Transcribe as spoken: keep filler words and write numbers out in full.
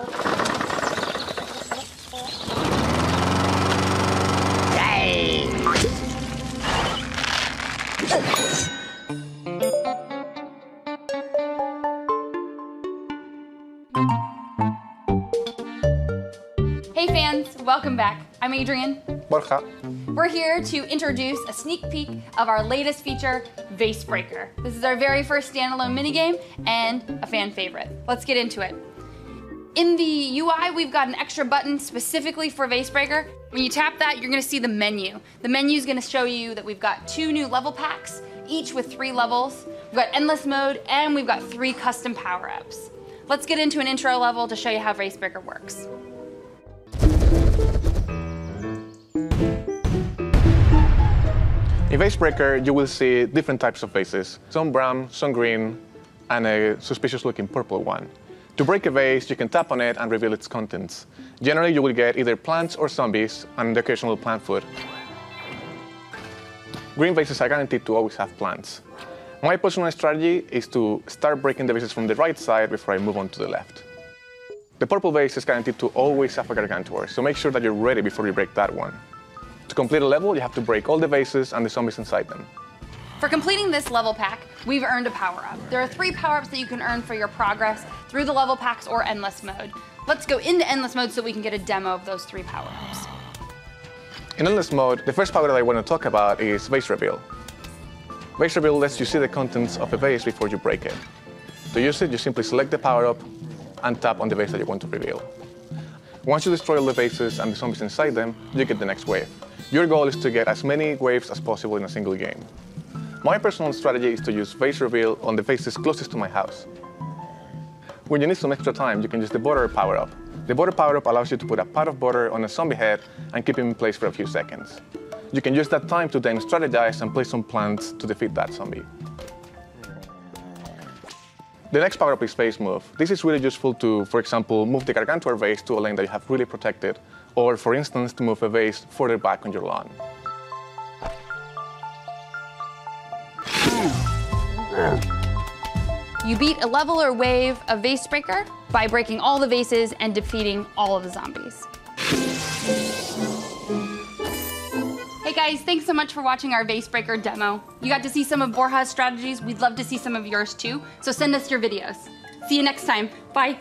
Hey fans, welcome back. I'm Adrian Borja. We're here to introduce a sneak peek of our latest feature, Vasebreaker. This is our very first standalone minigame and a fan favorite. Let's get into it. In the U I, we've got an extra button specifically for Vasebreaker. When you tap that, you're gonna see the menu. The menu's gonna show you that we've got two new level packs, each with three levels. We've got endless mode, and we've got three custom power-ups. Let's get into an intro level to show you how Vasebreaker works. In Vasebreaker, you will see different types of vases, some brown, some green, and a suspicious-looking purple one. To break a vase, you can tap on it and reveal its contents. Generally, you will get either plants or zombies, and the occasional plant food. Green vases are guaranteed to always have plants. My personal strategy is to start breaking the vases from the right side before I move on to the left. The purple vase is guaranteed to always have a Gargantuar, so make sure that you're ready before you break that one. To complete a level, you have to break all the vases and the zombies inside them. For completing this level pack, we've earned a power-up. There are three power-ups that you can earn for your progress through the level packs or endless mode. Let's go into endless mode so we can get a demo of those three power-ups. In endless mode, the first power-up I want to talk about is Vase Reveal. Vase Reveal lets you see the contents of a vase before you break it. To use it, you simply select the power-up and tap on the vase that you want to reveal. Once you destroy all the vases and the zombies inside them, you get the next wave. Your goal is to get as many waves as possible in a single game. My personal strategy is to use Vase Reveal on the vases closest to my house. When you need some extra time, you can use the Border Power-Up. The Border Power-Up allows you to put a pot of border on a zombie head and keep him in place for a few seconds. You can use that time to then strategize and place some plants to defeat that zombie. The next power-up is Vase Move. This is really useful to, for example, move the Gargantuar vase to a lane that you have really protected, or, for instance, to move a vase further back on your lawn. You beat a level or wave of Vasebreaker by breaking all the vases and defeating all of the zombies. Hey guys, thanks so much for watching our Vasebreaker demo. You got to see some of Borja's strategies. We'd love to see some of yours too, so send us your videos. See you next time. Bye.